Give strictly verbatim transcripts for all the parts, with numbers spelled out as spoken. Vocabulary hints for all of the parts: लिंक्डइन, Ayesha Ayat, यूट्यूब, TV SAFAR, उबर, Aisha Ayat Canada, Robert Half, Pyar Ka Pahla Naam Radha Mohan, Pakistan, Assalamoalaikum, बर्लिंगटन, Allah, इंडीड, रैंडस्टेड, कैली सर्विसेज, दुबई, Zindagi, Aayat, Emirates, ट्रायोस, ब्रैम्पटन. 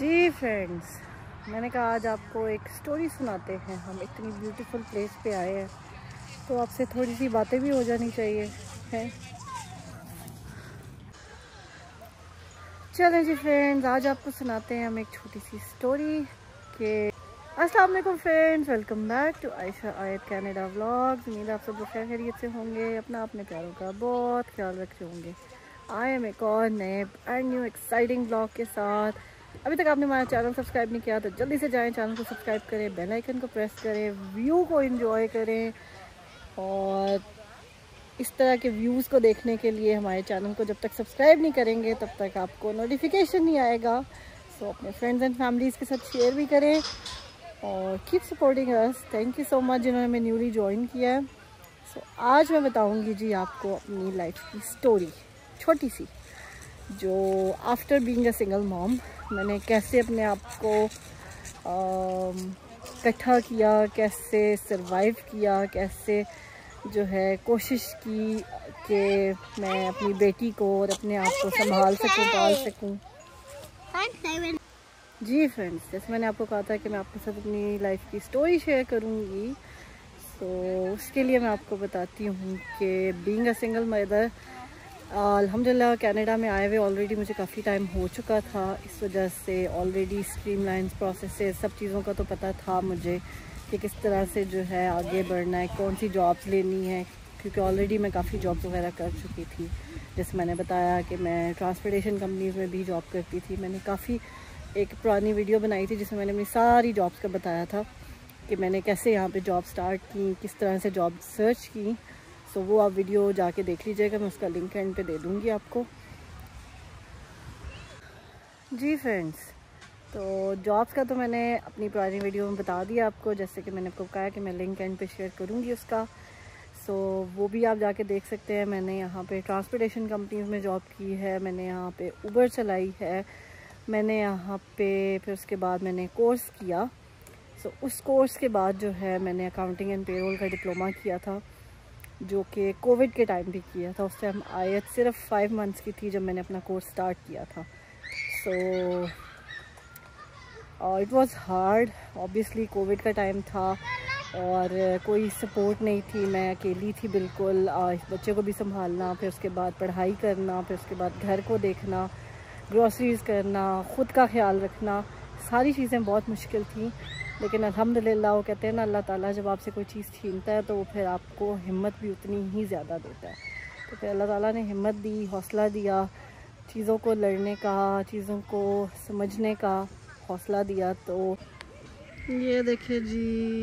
जी friends, मैंने कहा आज आपको एक स्टोरी सुनाते हैं। हम इतनी ब्यूटीफुल प्लेस पे आए हैं तो आपसे थोड़ी सी बातें भी हो जानी चाहिए हैं। चलें जी फ्रेंड्स, आज आपको सुनाते हैं हम एक छोटी सी स्टोरी के। अस्सलाम वालेकुम friends, welcome back to Ayesha Ayat Canada vlogs. उम्मीद आप सब लोग खैर खैरियत से होंगे, अपना अपने प्यारों का बहुत ख्याल रखे होंगे। आए हम एक और नए एंड न्यू एक्साइटिंग ब्लॉग के साथ। अभी तक आपने हमारा चैनल सब्सक्राइब नहीं किया तो जल्दी से जाएं, चैनल को सब्सक्राइब करें, बेल आइकन को प्रेस करें, व्यू को एंजॉय करें। और इस तरह के व्यूज़ को देखने के लिए हमारे चैनल को जब तक सब्सक्राइब नहीं करेंगे तब तक आपको नोटिफिकेशन नहीं आएगा। सो so, अपने फ्रेंड्स एंड फैमिलीज़ के साथ शेयर भी करें और keep supporting us. Thank you so much जिन्होंने हमें न्यूली ज्वाइन किया है। सो so, आज मैं बताऊँगी जी आपको अपनी लाइफ की स्टोरी, छोटी सी, जो after being a single mom मैंने कैसे अपने आप को इकट्ठा किया, कैसे सरवाइव किया, कैसे जो है कोशिश की कि मैं अपनी बेटी को और अपने आप को संभाल सकूं, पाल सकूं। जी फ्रेंड्स, जैसे मैंने आपको कहा था कि मैं आपके साथ अपनी लाइफ की स्टोरी शेयर करूंगी, तो उसके लिए मैं आपको बताती हूं कि बीइंग अ सिंगल मदर, अल्हम्दुलिल्लाह कनाडा में आए हुए ऑलरेडी मुझे काफ़ी टाइम हो चुका था। इस वजह से ऑलरेडी स्ट्रीमलाइंस प्रोसेसेस सब चीज़ों का तो पता था मुझे कि किस तरह से जो है आगे बढ़ना है, कौन सी जॉब्स लेनी है, क्योंकि ऑलरेडी मैं काफ़ी जॉब्स वगैरह कर चुकी थी। जैसे मैंने बताया कि मैं ट्रांसपोर्टेशन कंपनीज़ में भी जॉब करती थी। मैंने काफ़ी एक पुरानी वीडियो बनाई थी जिसमें मैंने अपनी सारी जॉब्स का बताया था कि मैंने कैसे यहाँ पर जॉब स्टार्ट की, किस तरह से जॉब सर्च की। सो so, वो आप वीडियो जाके देख लीजिएगा, मैं उसका लिंक एंड पे दे दूँगी आपको। जी फ्रेंड्स, तो जॉब्स का तो मैंने अपनी पुरानी वीडियो में बता दिया आपको, जैसे कि मैंने आपको कहा कि मैं लिंक एंड पे शेयर करूँगी उसका। सो so, वो भी आप जाके देख सकते हैं। मैंने यहाँ पे ट्रांसपोर्टेशन कंपनीज में जॉब की है, मैंने यहाँ पे उबर चलाई है, मैंने यहाँ पे फिर उसके बाद मैंने कोर्स किया। सो so, उस कोर्स के बाद जो है मैंने अकाउंटिंग एंड पेरोल का डिप्लोमा किया था, जो कि कोविड के टाइम भी किया था। उस टाइम आयत सिर्फ फाइव मंथ्स की थी जब मैंने अपना कोर्स स्टार्ट किया था। So it was hard, obviously Covid का टाइम था और कोई सपोर्ट नहीं थी, मैं अकेली थी बिल्कुल। uh, इस बच्चे को भी संभालना, फिर उसके बाद पढ़ाई करना, फिर उसके बाद घर को देखना, ग्रोसरीज़ करना, ख़ुद का ख्याल रखना, सारी चीज़ें बहुत मुश्किल थी। लेकिन अल्हम्दुलिल्लाह, वो कहते हैं ना, अल्लाह ताला जब आपसे कोई चीज़ छीनता है तो वो फिर आपको हिम्मत भी उतनी ही ज़्यादा देता है। तो फिर अल्लाह ताला ने हिम्मत दी, हौसला दिया, चीज़ों को लड़ने का, चीज़ों को समझने का हौसला दिया। तो ये देखिए जी,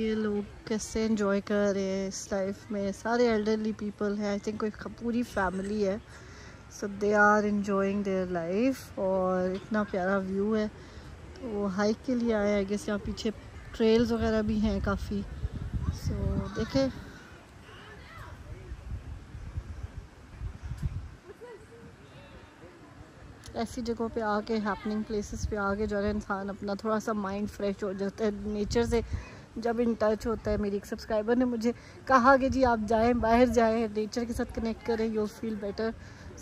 ये लोग कैसे एंजॉय कर रहे हैं इस लाइफ में। सारे एल्डरली पीपल हैं, आई थिंक कोई पूरी फैमिली है। So they are enjoying their life. और इतना प्यारा व्यू है, तो हाइक के लिए आए आई गेस। यहाँ पीछे ट्रेल्स वगैरह भी हैं काफ़ी। सो so, देखें, ऐसी जगहों पे आके, हैपनिंग प्लेसेस पे आके जो है इंसान अपना थोड़ा सा माइंड फ्रेश हो जाता है, नेचर से जब इन टच होता है। मेरी एक सब्सक्राइबर ने मुझे कहा कि जी आप जाएं, बाहर जाएं, नेचर के साथ कनेक्ट करें, यू फील बेटर।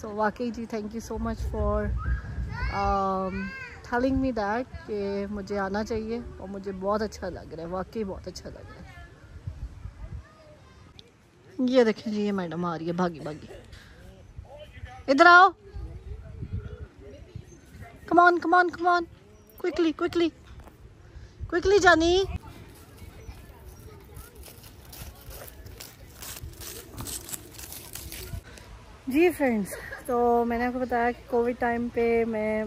सो वाकई जी, thank you so much for telling me that कि मुझे आना चाहिए। और मुझे बहुत अच्छा लग रहा है, वाकई बहुत अच्छा लग रहा है। ये देखें जी, ये मैडम आ रही है भागी भागी, इधर आओ, come on come on come on, quickly quickly quickly जानी। जी फ्रेंड्स, तो मैंने आपको बताया कि कोविड टाइम पे मैं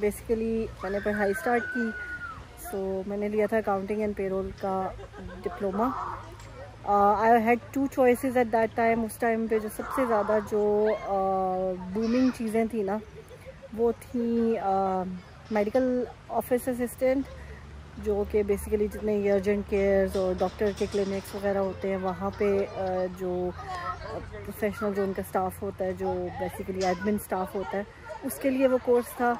बेसिकली मैंने पढ़ाई स्टार्ट की। सो so, मैंने लिया था अकाउंटिंग एंड पेरोल का diploma. I had two choices at that time. उस टाइम पे जो सबसे ज़्यादा जो बूमिंग uh, चीज़ें थी ना, वो थी मेडिकल ऑफिस असिस्टेंट, जो कि बेसिकली जितने अर्जेंट केयर्स और डॉक्टर के क्लिनिक्स वगैरह होते हैं वहाँ पे uh, जो प्रोफेशनल जो उनका स्टाफ होता है, जो बेसिकली एडमिन स्टाफ होता है, उसके लिए वो कोर्स था।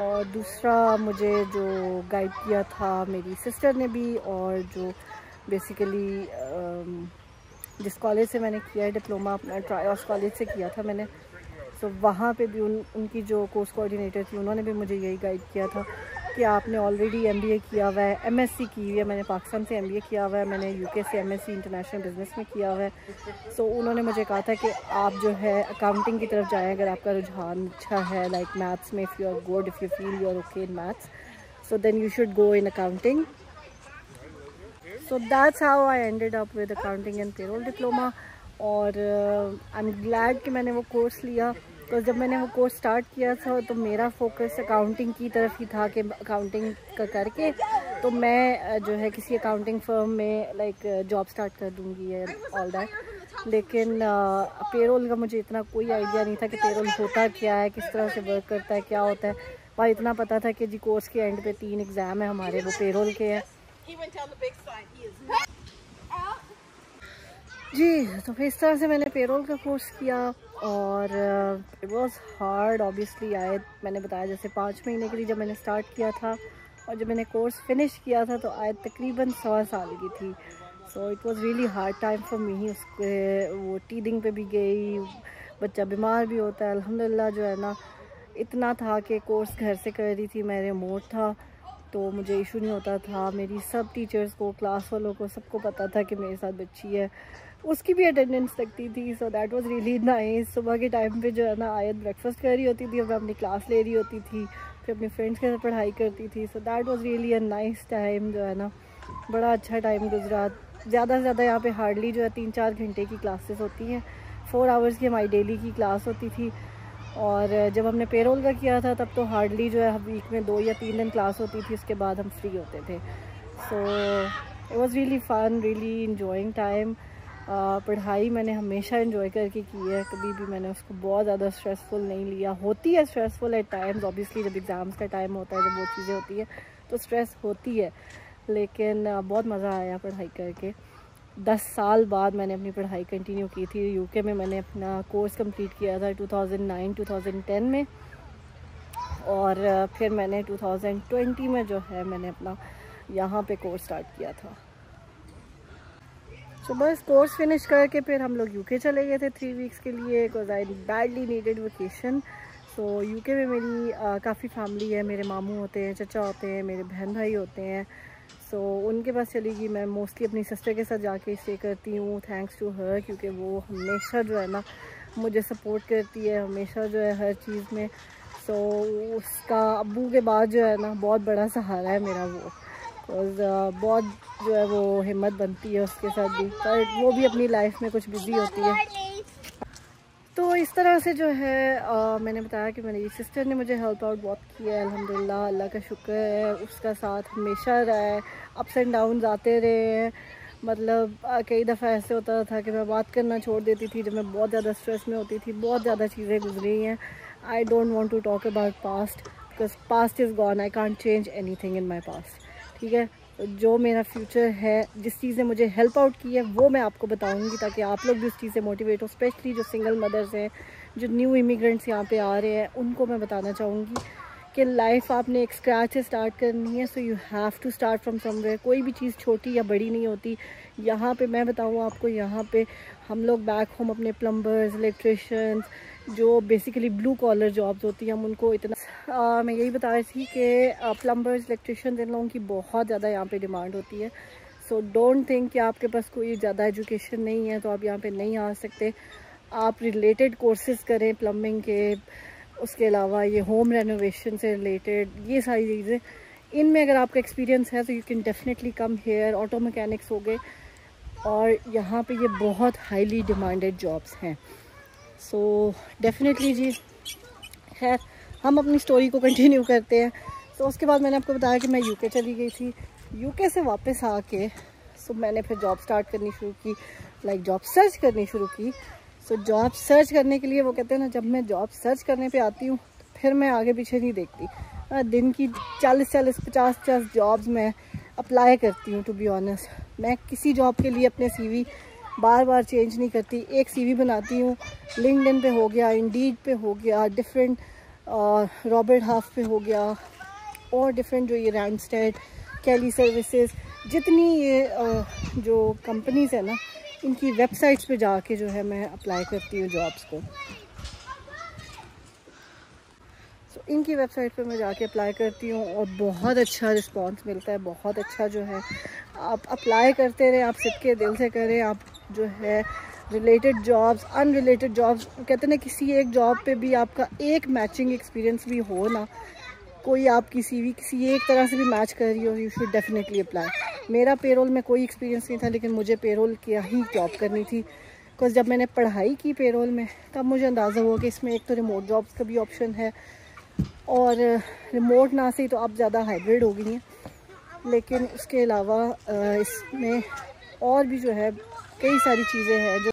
और दूसरा मुझे जो गाइड किया था मेरी सिस्टर ने भी, और जो बेसिकली जिस कॉलेज से मैंने किया है डिप्लोमा, अपना ट्रायोस कॉलेज से किया था मैंने। तो वहाँ पे भी उन उनकी जो कोर्स कोऑर्डिनेटर थी, उन्होंने भी मुझे यही गाइड किया था कि आपने ऑलरेडी एमबीए किया हुआ है, एमएससी की हुई है, मैंने पाकिस्तान से एमबीए किया हुआ है, मैंने यूके से एमएससी इंटरनेशनल बिजनेस में किया हुआ है। सो so, उन्होंने मुझे कहा था कि आप जो है अकाउंटिंग की तरफ जाएँ अगर आपका रुझान अच्छा है, लाइक मैथ्स में, if you are good, if you feel you are okay in maths, so then you should go in accounting. So that's how I ended up with accounting and payroll diploma. और uh, I'm glad कि मैंने वो course लिया। तो जब मैंने वो course start किया था तो मेरा फोकस अकाउंटिंग की तरफ ही था कि अकाउंटिंग का करके तो मैं uh, जो है किसी अकाउंटिंग फर्म में लाइक जॉब स्टार्ट कर दूँगी एंड ऑल दैट। लेकिन uh, पेरोल का मुझे इतना कोई आइडिया नहीं था कि पेरोल होता क्या है, किस तरह से वर्क करता है, क्या होता है। और इतना पता था कि जी कोर्स के एंड पे तीन एग्ज़ाम है हमारे, वो पेरोल के हैं। जी तो फिर इस तरह से मैंने पेरोल का कोर्स किया और इट वाज हार्ड ऑब्वियसली। आए मैंने बताया जैसे पाँच महीने के लिए जब मैंने स्टार्ट किया था और जब मैंने कोर्स फिनिश किया था तो आए तकरीबन सवा साल की थी। So it was really hard time for me. उसके वो टीडिंग पे भी गई, बच्चा बीमार भी होता है। अल्हम्दुलिल्लाह जो है ना इतना था कि कोर्स घर से कर रही थी मैं, रिमोट था तो मुझे इशू नहीं होता था। मेरी सब टीचर्स को, क्लास वालों को, सबको पता था कि मेरे साथ बच्ची है, उसकी भी अटेंडेंस लगती थी। So that was really nice. सुबह के टाइम पे जो है ना आयत ब्रेकफास्ट कर रही होती थी और मैं अपनी क्लास ले रही होती थी, फिर अपने फ्रेंड्स के साथ पढ़ाई करती थी। So that was really a nice time जो है ना, बड़ा अच्छा टाइम गुजरा। ज़्यादा से ज़्यादा यहाँ पर हार्डली जो है तीन चार घंटे की क्लासेस होती हैं, फोर आवर्स की हमारी डेली की क्लास होती थी। और जब हमने पेरोल का किया था तब तो हार्डली जो है वीक में दो या तीन दिन क्लास होती थी, उसके बाद हम फ्री होते थे। So it was really fun, really enjoying time. पढ़ाई मैंने हमेशा इन्जॉय करके की है, कभी भी मैंने उसको बहुत ज़्यादा स्ट्रेसफुल नहीं लिया। होती है स्ट्रेसफुल एट टाइम्स ऑब्वियसली, जब एग्ज़ाम्स का टाइम होता है, जब वो चीज़ें होती है तो स्ट्रेस होती है, लेकिन uh, बहुत मज़ा आया पढ़ाई करके। दस साल बाद मैंने अपनी पढ़ाई कंटिन्यू की थी। यूके में मैंने अपना कोर्स कंप्लीट किया था two thousand nine two thousand ten में, और फिर मैंने टू थाउजेंड ट्वेंटी में जो है मैंने अपना यहाँ पे कोर्स स्टार्ट किया था। तो बस कोर्स फिनिश करके फिर हम लोग यूके चले गए थे थ्री वीक्स के लिए, because I badly needed vacation. So UK में मेरी काफ़ी फैमिली है, मेरे मामू होते हैं, चचा होते हैं, मेरे बहन भाई होते हैं। सो so, उनके पास चली गई मैं। मोस्टली अपनी सिस्टर के साथ जाके स्टे करती हूँ, थैंक्स टू हर, क्योंकि वो हमेशा जो है ना मुझे सपोर्ट करती है, हमेशा जो है हर चीज़ में। सो so, उसका अब्बू के बाद जो है ना बहुत बड़ा सहारा है मेरा वो, बिकॉज बहुत जो है वो हिम्मत बनती है उसके साथ भी, पर वो भी अपनी लाइफ में कुछ बिजी होती है। तो इस तरह से जो है आ, मैंने बताया कि मेरी सिस्टर ने मुझे हेल्प आउट बहुत किया है। अल्हम्दुलिल्लाह, अल्लाह का शुक्र है, उसका साथ हमेशा रहा है। अप्स एंड डाउन आते रहे हैं, मतलब कई दफ़ा ऐसे होता था कि मैं बात करना छोड़ देती थी जब मैं बहुत ज़्यादा स्ट्रेस में होती थी। बहुत ज़्यादा चीज़ें गुजरी हैं। I don't want to talk about past, because past is gone, I can't change any thing in my past. ठीक है, जो मेरा फ्यूचर है, जिस चीज़ ने मुझे हेल्प आउट की है, वो मैं आपको बताऊंगी ताकि आप लोग भी उस चीज़ से मोटिवेट हो। स्पेशली जो सिंगल मदर्स हैं, जो न्यू इमिग्रेंट्स यहाँ पे आ रहे हैं, उनको मैं बताना चाहूँगी कि लाइफ आपने एक स्क्रैच से स्टार्ट करनी है। So you have to start from somewhere. कोई भी चीज़ छोटी या बड़ी नहीं होती। यहाँ पे मैं बताऊँ आपको, यहाँ पे हम लोग बैक होम अपने प्लम्बर्स, इलेक्ट्रिशियंस, जो बेसिकली ब्लू कॉलर जॉब्स होती हैं, हम उनको इतना आ, मैं यही बता रही थी कि प्लम्बर्स, इलेक्ट्रिशियंस, इन लोगों की बहुत ज़्यादा यहाँ पे डिमांड होती है। सो डोंट थिंक कि आपके पास कोई ज़्यादा एजुकेशन नहीं है तो आप यहाँ पे नहीं आ सकते। आप रिलेटेड कोर्सेज़ करें प्लम्बिंग के, उसके अलावा ये होम रेनोवेशन से रिलेटेड, ये सारी चीज़ें, इनमें अगर आपका एक्सपीरियंस है तो you can definitely come here. Auto mechanics हो गए, और यहाँ पे ये बहुत हाईली डिमांडेड जॉब्स हैं। सो डेफिनेटली जी, खैर हम अपनी स्टोरी को कंटिन्यू करते हैं। सो so, उसके बाद मैंने आपको बताया कि मैं यूके चली गई थी। यूके से वापस आके सो so, मैंने फिर जॉब स्टार्ट करनी शुरू की, लाइक जॉब सर्च करनी शुरू की। सो so, जॉब सर्च करने के लिए, वो कहते हैं ना, जब मैं जॉब सर्च करने पे आती हूँ तो फिर मैं आगे पीछे नहीं देखती। दिन की चालीस चालीस पचास पचास जॉब्स मैं अप्लाई करती हूँ। टू बी ऑनेस्ट, मैं किसी जॉब के लिए अपने सीवी बार बार चेंज नहीं करती। एक सीवी बनाती हूँ, लिंक्डइन पे हो गया, इंडीड पे हो गया, डिफरेंट रॉबर्ट हाफ पे हो गया, और डिफरेंट जो ये रैंडस्टेड, कैली सर्विसेज, जितनी ये uh, जो कंपनीज़ है ना, इनकी वेबसाइट्स पे जाके जो है मैं अप्लाई करती हूँ जॉब्स को। तो इनकी वेबसाइट पे मैं जाके अप्लाई करती हूँ और बहुत अच्छा रिस्पांस मिलता है, बहुत अच्छा जो है। आप अप्लाई करते रहें, आप सबके दिल से करें, आप जो है रिलेटेड जॉब्स, अनरिलेटेड जॉब्स, कहते ना किसी एक जॉब पे भी आपका एक मैचिंग एक्सपीरियंस भी हो ना, कोई आपकी सीवी किसी एक तरह से भी मैच कर रही हो, यू शुड डेफिनेटली अप्लाई। मेरा पेरोल में कोई एक्सपीरियंस नहीं था, लेकिन मुझे पेरोल क्या ही जॉब करनी थी, बिकॉज जब मैंने पढ़ाई की पेरोल में तब मुझे अंदाज़ा हुआ कि इसमें एक तो रिमोट जॉब्स का भी ऑप्शन है, और रिमोट ना से ही तो आप ज़्यादा हाइब्रिड हो गई हैं, लेकिन उसके अलावा इसमें और भी जो है कई सारी चीज़ें हैं जो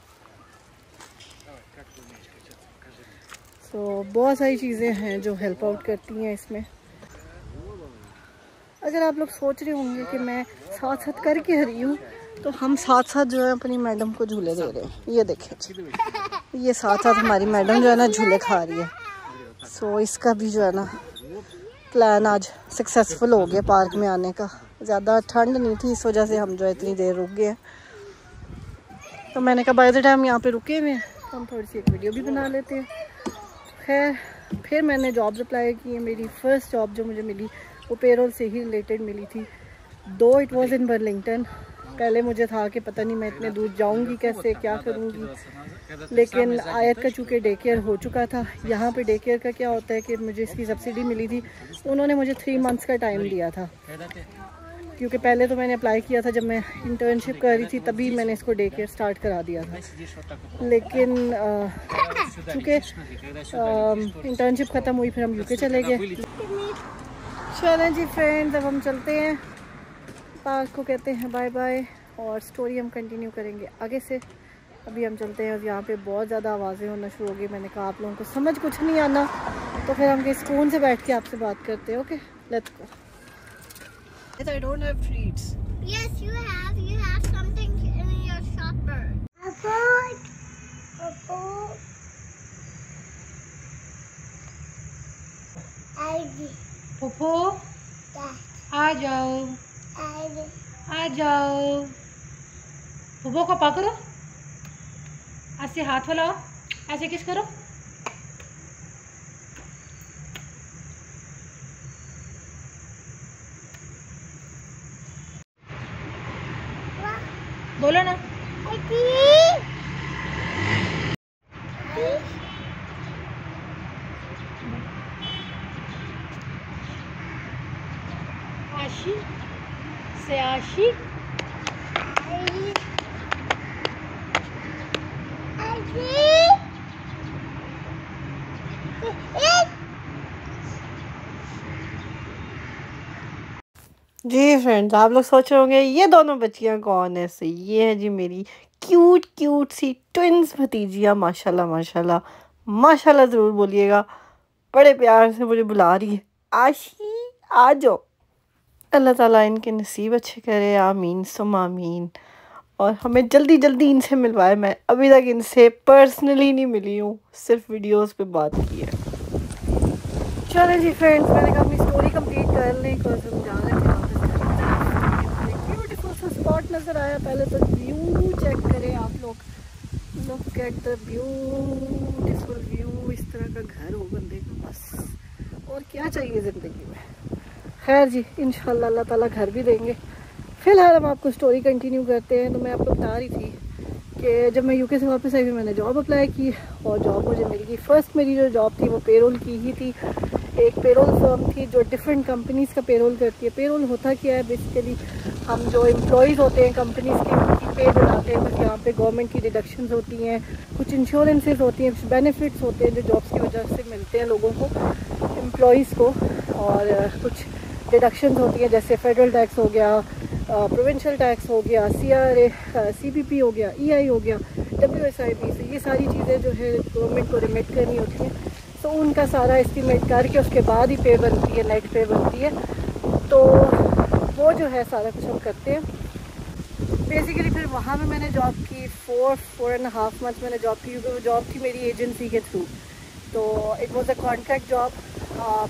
सो so, बहुत सारी चीज़ें हैं जो हेल्प आउट करती हैं इसमें। अगर आप लोग सोच रहे होंगे कि मैं साथ साथ करके हरी हूँ, तो हम साथ साथ जो है अपनी मैडम को झूले दे रहे हैं। ये देखें, ये साथ साथ हमारी मैडम जो है ना झूले खा रही है। सो so, इसका भी जो है ना प्लान आज सक्सेसफुल हो गया पार्क में आने का। ज़्यादा ठंड नहीं थी, इस वजह से हम जो है इतनी देर रुक गए। तो मैंने कहा बाय द टाइम यहाँ पे रुके हुए हैं तो हम थोड़ी सी एक वीडियो भी बना लेते हैं। खैर फिर मैंने जॉब्स अप्लाई की है। मेरी फ़र्स्ट जॉब जो मुझे मिली वो पेरोल से ही रिलेटेड मिली थी, दो इट वॉज़ इन बर्लिंगटन। पहले मुझे था कि पता नहीं मैं इतने दूर जाऊंगी कैसे, क्या करूंगी, लेकिन आयत का चूँकि डे केयर हो चुका था यहाँ पे। डे केयर का क्या होता है कि मुझे इसकी सब्सिडी मिली थी, उन्होंने मुझे थ्री मंथ्स का टाइम दिया था, क्योंकि पहले तो मैंने अप्लाई किया था जब मैं इंटर्नशिप कर रही थी, तभी मैंने इसको डे केयर स्टार्ट करा दिया था। लेकिन चूँकि इंटर्नशिप ख़त्म हुई फिर हम यूके चले गए। चलें जी फ्रेंड्स, अब हम चलते हैं, पार्क को कहते हैं बाय बाय और स्टोरी हम कंटिन्यू करेंगे आगे से। अभी हम चलते हैं और यहाँ पे बहुत ज़्यादा आवाज़ें होना शुरू हो गई। मैंने कहा आप लोगों को समझ कुछ नहीं आना, तो फिर हम सुकून से बैठ के आपसे बात करते हैं। Okay let's go. Yes, I don't have treats. Yes, you have. You have something in your shopper. A book. A book. आइए। पोपो। आ जाओ। आ जाओ। पोपो को पकड़ो, ऐसे हाथ फैलाओ, ऐसे किस करो। बोलो ना। आशी से आशी जी फ्रेंड्स, आप लोग सोच रहे होंगे ये दोनों बच्चियां कौन है। सही, ये है जी मेरी क्यूट क्यूट सी ट्विंस भतीजियां। माशाल्लाह माशाल्लाह माशाल्लाह ज़रूर बोलिएगा, बड़े प्यार से मुझे बुला रही है आशी आ जाओ। अल्लाह ताला इनके नसीब अच्छे करे, आमीन सुम आमीन, और हमें जल्दी जल्दी इनसे मिलवाए। मैं अभी तक इनसे पर्सनली नहीं मिली हूँ, सिर्फ वीडियोस पे बात की है। चलो जी फ्रेंड्स, मैंने कहा अपनी स्टोरी कंप्लीट कर लें, बिकॉज हम जा रहे थे। ब्यूटीफुल सा स्पॉट नज़र आया, पहले तो व्यू चेक करें आप लोग। Look at the beautiful view, इस तरह का घर हो बंदे को बस, और क्या चाहिए ज़िंदगी में। खैर जी इंशाल्लाह अल्लाह ताला घर भी देंगे। फ़िलहाल हम आपको स्टोरी कंटिन्यू करते हैं। तो मैं आपको बता रही थी कि जब मैं यूके से वापस आई मैंने जॉब अप्लाई की और जॉब मुझे मिल गई। फ़र्स्ट मेरी जो जॉब थी वो पेरोल की ही थी। एक पेरोल फर्म थी जो डिफरेंट कंपनीज़ का पेरोल करती है। पेरोल होता क्या है, बेसिकली हम जो एम्प्लॉयज़ होते हैं कंपनीज़ के, उनकी पे दिलाते हैं। कुछ यहाँ पे गवर्नमेंट की डिडक्शंस होती हैं, कुछ इंश्योरेंसेज होती हैं, कुछ बेनिफिट्स होते हैं जो जॉब्स की वजह से मिलते हैं लोगों को, एम्प्लॉयज़ को, और कुछ डिडक्शन होती है जैसे फेडरल टैक्स हो गया, प्रोविंशियल टैक्स हो गया, C R A C B P हो गया, ई आई हो गया, डब्ल्यू एस आई बी। तो ये सारी चीज़ें जो है गवर्नमेंट को रिमिट करनी होती हैं। तो उनका सारा एस्टिमेट करके उसके बाद ही पे बनती है, नेट पे बनती है। तो वो जो है सारा कुछ हम करते हैं बेसिकली। फिर वहाँ पर मैंने जॉब की, four four and half month मैंने जॉब की, क्योंकि वो जॉब थी मेरी एजेंसी के थ्रू। तो it was a contract job,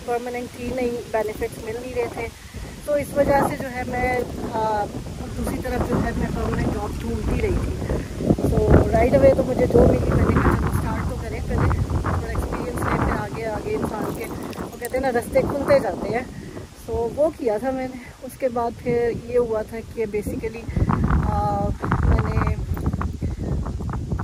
permanent थी नहीं, बेनिफिट्स मिल नहीं रहे थे। तो इस वजह से जो है मैं दूसरी तरफ जो है मैं परमानेंट जॉब ढूंढती रही थी। तो राइट अवे तो मुझे जो मिली मैंने कहा स्टार्ट तो करें पहले, थोड़ा एक्सपीरियंस लें, फिर आगे आगे इंसान के। कहते हैं ना, रास्ते खुलते जाते हैं। सो so, वो किया था मैंने। उसके बाद फिर ये हुआ था कि बेसिकली मैंने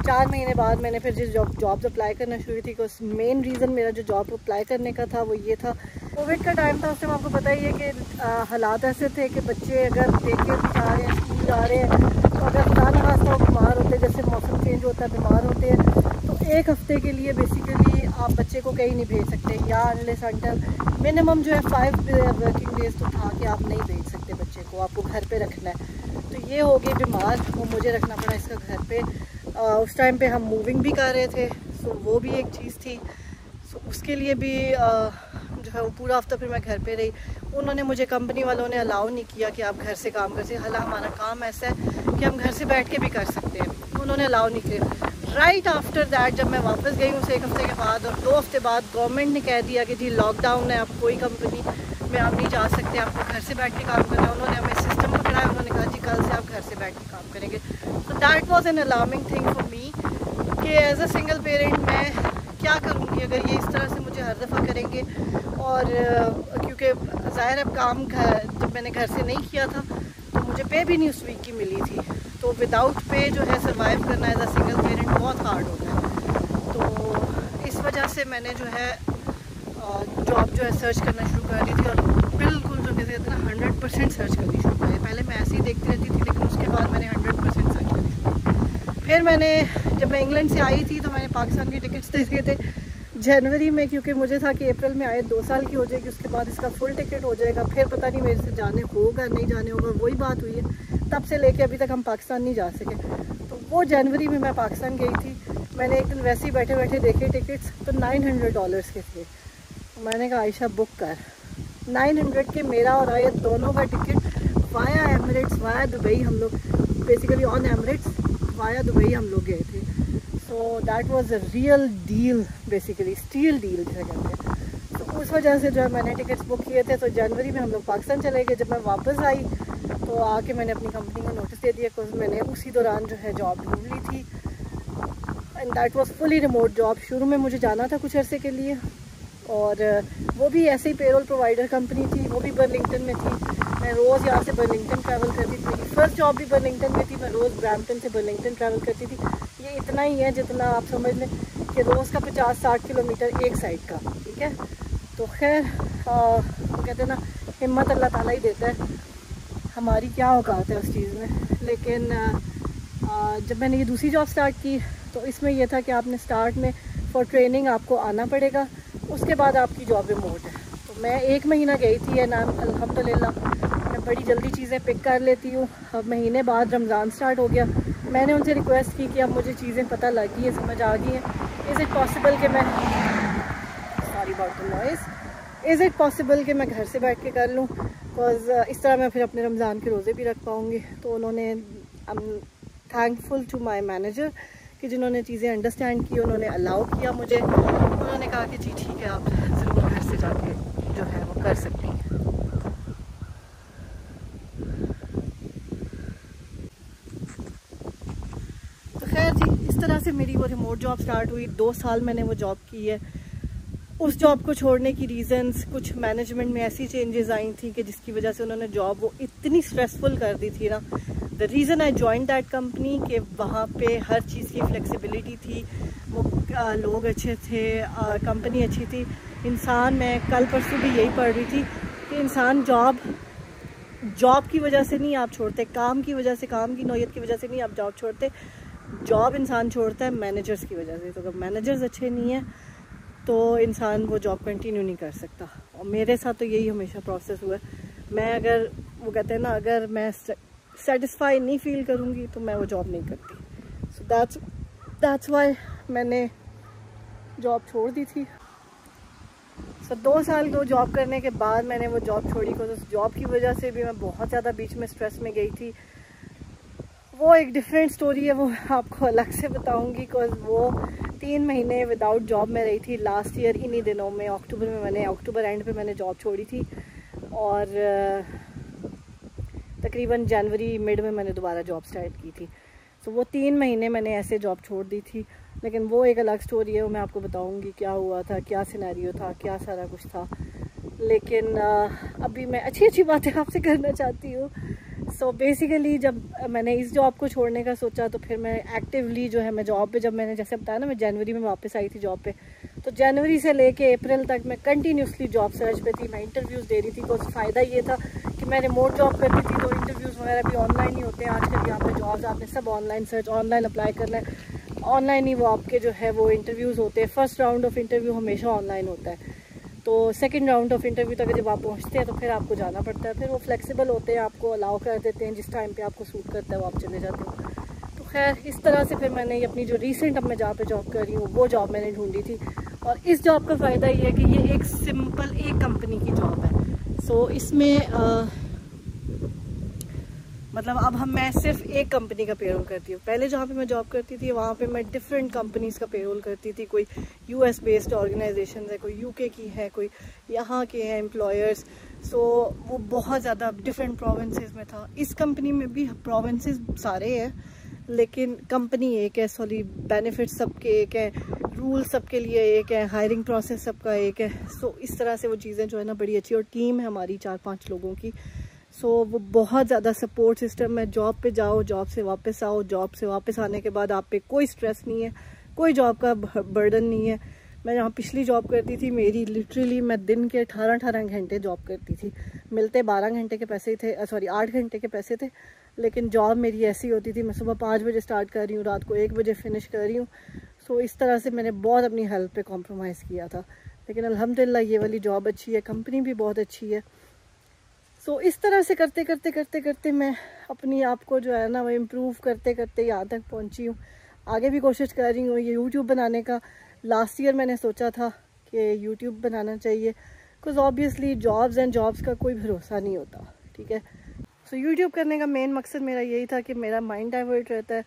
चार महीने बाद मैंने फिर जिस जॉब जॉब्स अप्लाई करना शुरू की थी, उस मेन रीज़न मेरा जो जॉब अप्लाई करने का था वो ये था, कोविड का टाइम था। उस टाइम आपको पता ही है कि हालात ऐसे थे कि बच्चे अगर देखे भी जा रहे हैं, स्कूल जा रहे हैं, तो अगर खुदा न खास्ता बीमार होते, जैसे मौसम चेंज होता है बीमार होते हैं, तो एक हफ़्ते के लिए बेसिकली आप बच्चे को कहीं नहीं भेज सकते, या अनलेस अंटिल मिनिमम जो है फाइव वर्किंग डेज तो था कि आप नहीं भेज सकते बच्चे को, आपको घर पे रखना है। तो ये हो गई बीमार, वो मुझे रखना पड़ा इसका घर पे। आ, उस टाइम पे हम मूविंग भी कर रहे थे, सो वो भी एक चीज़ थी। सो उसके लिए भी आ, जो है वो पूरा हफ्ता फिर मैं घर पे रही। उन्होंने मुझे, कंपनी वालों ने अलाउ नहीं किया कि आप घर से काम कर सकते। हालांकि हमारा काम ऐसा है कि हम घर से बैठ के भी कर सकते हैं, उन्होंने अलाउ नहीं किया। राइट आफ्टर दैट जब मैं वापस गई उस एक हफ़्ते के बाद और दो हफ्ते बाद गवर्नमेंट ने कह दिया कि जी लॉकडाउन है, आप कोई कंपनी में आप नहीं जा सकते, आपको घर से बैठ के काम करना है। उन्होंने हमें सिस्टम पकड़ाया, उन्होंने कहा जी कल से आप घर से बैठ के काम करेंगे। तो that was an alarming thing for me कि एज अ सिंगल पेरेंट मैं क्या करूँगी अगर ये इस तरह से मुझे हर दफ़ा करेंगे। और क्योंकि ज़ाहिर अब काम घर जब मैंने घर से नहीं किया था तो मुझे पे भी नहीं उस वीक की मिली थी, तो विदाउट पे जो है सर्वाइव करना एज अ सिंगल पेरेंट बहुत हार्ड होता है। तो इस वजह से मैंने जो है जॉब जो है सर्च करना शुरू कर दी थी, और बिल्कुल जो कहते हैं ना हंड्रेड परसेंट सर्च करनी शुरू करी। पहले मैं ऐसे ही देखती रहती थी, लेकिन उसके बाद मैंने हंड्रेड परसेंट सर्च करी। फिर मैंने, जब मैं इंग्लैंड से आई थी तो मैंने पाकिस्तान के टिकट्स देखे थे जनवरी में, क्योंकि मुझे था कि अप्रैल में आए दो साल की हो जाएगी, उसके बाद इसका फुल टिकट हो जाएगा, फिर पता नहीं मेरे से जाने होगा नहीं जाने होगा, वही बात हुई है। तब से लेके अभी तक हम पाकिस्तान नहीं जा सके। तो वो जनवरी में मैं पाकिस्तान गई थी। मैंने एक दिन वैसे ही बैठे बैठे देखे टिकट्स, तो नाइन हंड्रेड डॉलर्स के थे। मैंने कहा आयशा बुक कर, नाइन हंड्रेड के मेरा और आयत दोनों का ticket via Emirates, via दुबई। हम लोग basically on Emirates via दुबई हम लोग गए थे। So that was a real deal, basically steal deal जिसे कहते हैं। तो उस वजह से जो है मैंने टिकट्स बुक किए थे। तो जनवरी में हम लोग पाकिस्तान चले गए। जब मैं वापस आई तो आके मैंने अपनी कंपनी को नोटिस दे दिया, क्योंकि मैंने उसी दौरान जो है जॉब ढूंढ ली थी, and that was fully remote job. शुरू में मुझे जाना था कुछ अरसे के लिए, और वो भी ऐसे ही पेरोल प्रोवाइडर कंपनी थी, वो भी बर्लिंगटन में थी। मैं रोज़ यहाँ से बर्लिंगटन ट्रैवल करती थी। मेरी फर्स्ट जॉब भी बर्लिंगटन में थी। मैं रोज़ ब्रैम्पटन से बर्लिंगटन ट्रैवल करती थी। ये इतना ही है जितना आप समझ लें कि रोज़ का पचास साठ किलोमीटर एक साइड का, ठीक है। तो खैर कहते हैं ना, हिम्मत अल्लाह ताला ही देता है, हमारी क्या औकात है उस चीज़ में। लेकिन आ, आ, जब मैंने ये दूसरी जॉब स्टार्ट की तो इसमें यह था कि आपने स्टार्ट में फॉर ट्रेनिंग आपको आना पड़ेगा, उसके बाद आपकी जॉब रिमोट है। तो मैं एक महीना गई थी, एंड अल्हम्दुलिल्लाह बड़ी जल्दी चीज़ें पिक कर लेती हूँ। अब महीने बाद रमज़ान स्टार्ट हो गया। मैंने उनसे रिक्वेस्ट की कि अब मुझे चीज़ें पता लगी हैं, समझ आ गई हैं, इज़ इट पॉसिबल कि मैं sorry about the noise is it possible कि मैं घर से बैठ के कर लूँ, बिकॉज इस तरह मैं फिर अपने रमज़ान के रोज़े भी रख पाऊँगी। तो उन्होंने, I am thankful to my manager कि जिन्होंने चीज़ें अंडरस्टैंड की, उन्होंने अलाउ किया मुझे। उन्होंने कहा कि जी ठीक है, आप ज़रूर घर से जाके जो है वो कर सकती हैं। से मेरी वो रिमोट जॉब स्टार्ट हुई। दो साल मैंने वो जॉब की है। उस जॉब को छोड़ने की रीज़न्स, कुछ मैनेजमेंट में ऐसी चेंजेस आई थी कि जिसकी वजह से उन्होंने जॉब वो इतनी स्ट्रेसफुल कर दी थी ना। The reason I join that company कि वहाँ पे हर चीज़ की फ्लेक्सिबिलिटी थी, वो आ, लोग अच्छे थे, कंपनी अच्छी थी, इंसान। मैं कल परसों भी यही पढ़ रही थी कि इंसान जॉब जॉब की वजह से नहीं आप छोड़ते, काम की वजह से, काम की नौयत की वजह से नहीं आप जॉब छोड़ते, जॉब इंसान छोड़ता है मैनेजर्स की वजह से। तो अगर मैनेजर्स अच्छे नहीं हैं तो इंसान वो जॉब कंटिन्यू नहीं कर सकता। और मेरे साथ तो यही हमेशा प्रोसेस हुआ है। मैं अगर, वो कहते हैं ना, अगर मैं सेटिस्फाई नहीं फील करूँगी तो मैं वो जॉब नहीं करती। सो दैट्स दैट्स व्हाई मैंने जॉब छोड़ दी थी। सो so, दो साल दो जॉब करने के बाद मैंने वो जॉब छोड़ी। तो उस जॉब की वजह से भी मैं बहुत ज़्यादा बीच में स्ट्रेस में गई थी। वो एक डिफरेंट स्टोरी है, वो आपको अलग से बताऊंगी, बिकॉज वो तीन महीने विदाउट जॉब में रही थी लास्ट ईयर। इन्हीं दिनों में अक्टूबर में मैंने अक्टूबर एंड पे मैंने जॉब छोड़ी थी, और तकरीबन जनवरी मिड में मैंने दोबारा जॉब स्टार्ट की थी। सो so, वो तीन महीने मैंने ऐसे जॉब छोड़ दी थी। लेकिन वो एक अलग स्टोरी है, वो मैं आपको बताऊंगी क्या हुआ था, क्या सिनेरियो था, क्या सारा कुछ था। लेकिन अभी मैं अच्छी अच्छी बातें आपसे करना चाहती हूँ। सो so बेसिकली जब मैंने इस जॉब को छोड़ने का सोचा तो फिर मैं एक्टिवली जो है मैं जॉब पे, जब मैंने जैसे बताया ना मैं जनवरी में वापस आई थी जॉब पे, तो जनवरी से लेके अप्रैल तक मैं कंटिन्यूसली जॉब सर्च पे थी। मैं इंटरव्यूज़ दे रही थी। कुछ फ़ायदा ये था कि मैं रिमोट जॉब करती थी तो इंटरव्यूज़ वगैरह भी ऑनलाइन ही होते हैं। आजकल यहाँ पे जॉब्स आपने सब ऑनलाइन सर्च, ऑनलाइन अप्लाई करना है, ऑनलाइन ही वो आपके जो है वो इंटरव्यूज़ होते हैं। फर्स्ट राउंड ऑफ इंटरव्यू हमेशा ऑनलाइन होता है, तो सेकंड राउंड ऑफ इंटरव्यू तक जब आप पहुंचते हैं तो फिर आपको जाना पड़ता है। फिर वो फ्लेक्सिबल होते हैं, आपको अलाउ कर देते हैं, जिस टाइम पे आपको सूट करता है वो आप चले जाते हो। तो खैर इस तरह से फिर मैंने अपनी जो रिसेंट अब मैं जहाँ पे जॉब कर रही हूँ वो जॉब मैंने ढूंढी थी। और इस जॉब का फ़ायदा ये है कि ये एक सिंपल एक कंपनी की जॉब है। सो इसमें मतलब अब हम मैं सिर्फ एक कंपनी का पेरोल करती हूँ। पहले जहाँ पे मैं जॉब करती थी वहाँ पे मैं डिफरेंट कंपनीज़ का पेरोल करती थी। कोई यूएस बेस्ड ऑर्गेनाइजेशन है, कोई यूके की है, कोई यहाँ के हैं एम्प्लॉयर्स। सो वो बहुत ज़्यादा डिफरेंट प्रोविंसेस में था। इस कंपनी में भी प्रोविंसेस सारे हैं लेकिन कंपनी एक है। सॉरी, बेनिफिट सबके एक है, रूल सबके लिए एक है, हायरिंग प्रोसेस सबका एक है। सो इस तरह से वो चीज़ें जो है ना बड़ी अच्छी, और टीम है हमारी चार पाँच लोगों की। सो so, वो बहुत ज़्यादा सपोर्ट सिस्टम है। जॉब पे जाओ, जॉब से वापस आओ, जॉब से वापस आने के बाद आप पे कोई स्ट्रेस नहीं है, कोई जॉब का बर्डन नहीं है। मैं यहाँ पिछली जॉब करती थी, मेरी लिटरली मैं दिन के अठारह अठारह घंटे जॉब करती थी। मिलते बारह घंटे के पैसे थे, सॉरी आठ घंटे के पैसे थे, लेकिन जॉब मेरी ऐसी होती थी मैं सुबह पाँच बजे स्टार्ट कर रही हूँ, रात को एक बजे फिनिश कर रही हूँ। सो so, इस तरह से मैंने बहुत अपनी हेल्थ पर कॉम्प्रोमाइज़ किया था। लेकिन अल्हम्दुलिल्लाह ये वाली जॉब अच्छी है, कंपनी भी बहुत अच्छी है। सो so, इस तरह से करते करते करते करते मैं अपनी आप को जो है ना वो इम्प्रूव करते करते यहाँ तक पहुँची हूँ। आगे भी कोशिश कर रही हूँ ये यूट्यूब बनाने का। लास्ट ईयर मैंने सोचा था कि यूट्यूब बनाना चाहिए, because obviously jobs and jobs का कोई भरोसा नहीं होता, ठीक है। सो so, यूट्यूब करने का मेन मकसद मेरा यही था कि मेरा माइंड डाइवर्ट रहता है,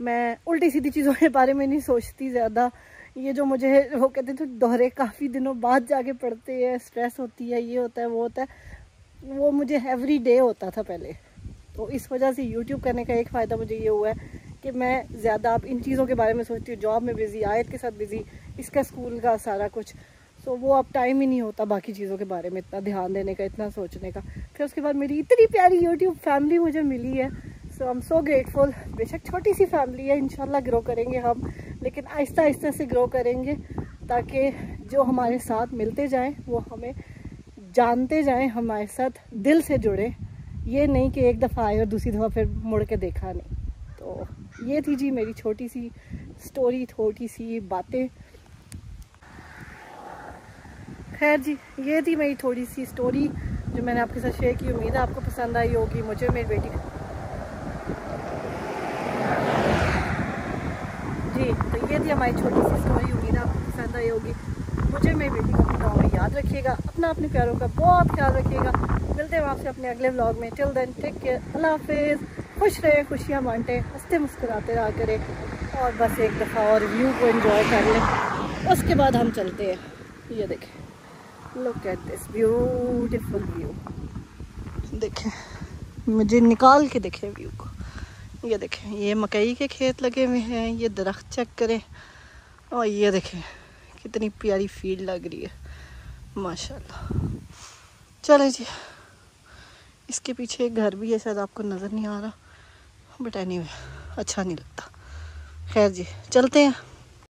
मैं उल्टी सीधी चीज़ों के बारे में नहीं सोचती ज़्यादा। ये जो मुझे वो कहते हैं तो दोहरे काफ़ी दिनों बाद जाके पढ़ते हैं, स्ट्रेस होती है, ये होता है, वो होता है, वो मुझे एवरी डे होता था पहले। तो इस वजह से यूट्यूब करने का एक फ़ायदा मुझे ये हुआ है कि मैं ज़्यादा अब इन चीज़ों के बारे में सोचती हूँ। जॉब में बिज़ी, आयत के साथ बिज़ी, इसका स्कूल का सारा कुछ, तो वो अब टाइम ही नहीं होता बाकी चीज़ों के बारे में इतना ध्यान देने का, इतना सोचने का। फिर उसके बाद मेरी इतनी प्यारी यूट्यूब फैमिली मुझे मिली है। So I am so grateful. बेशक छोटी सी फैमिली है, इंशाल्लाह ग्रो करेंगे हम, लेकिन आहिस्ता आहिस्ता से ग्रो करेंगे ताकि जो हमारे साथ मिलते जाएँ वो हमें जानते जाएं, हमारे साथ दिल से जुड़े। ये नहीं कि एक दफ़ा आए और दूसरी दफ़ा फिर मुड़ के देखा नहीं। तो ये थी जी मेरी छोटी सी स्टोरी, छोटी सी बातें। खैर जी ये थी मेरी थोड़ी सी स्टोरी जो मैंने आपके साथ शेयर की। उम्मीद है आपको पसंद आई होगी। मुझे मेरी बेटी जी, तो ये थी हमारी छोटी सी स्टोरी, उम्मीद है आपको पसंद आई होगी। मुझे मेरी बेटी को बताओ में याद रखिएगा, अपना अपने प्यारों का बहुत ख्याल रखिएगा। मिलते हैं आपसे अपने अगले व्लॉग में। टिल देन टेक केयर, अल्लाह हाफिज़। खुश रहें, खुशियाँ बांटें, हंसते मुस्कुराते रहा करें, और बस एक दफ़ा और व्यू को एंजॉय कर लें, उसके बाद हम चलते हैं। ये देखें, look at this beautiful view, देखें मुझे निकाल के देखें व्यू को। ये देखें, ये मकई के खेत लगे हुए हैं, ये दरख्त चेक करें, और ये देखें कितनी प्यारी फील्ड लग रही है माशाल्लाह। चले जी, इसके पीछे एक घर भी है, शायद आपको नज़र नहीं आ रहा, बट एनीवे अच्छा नहीं लगता। खैर जी चलते हैं।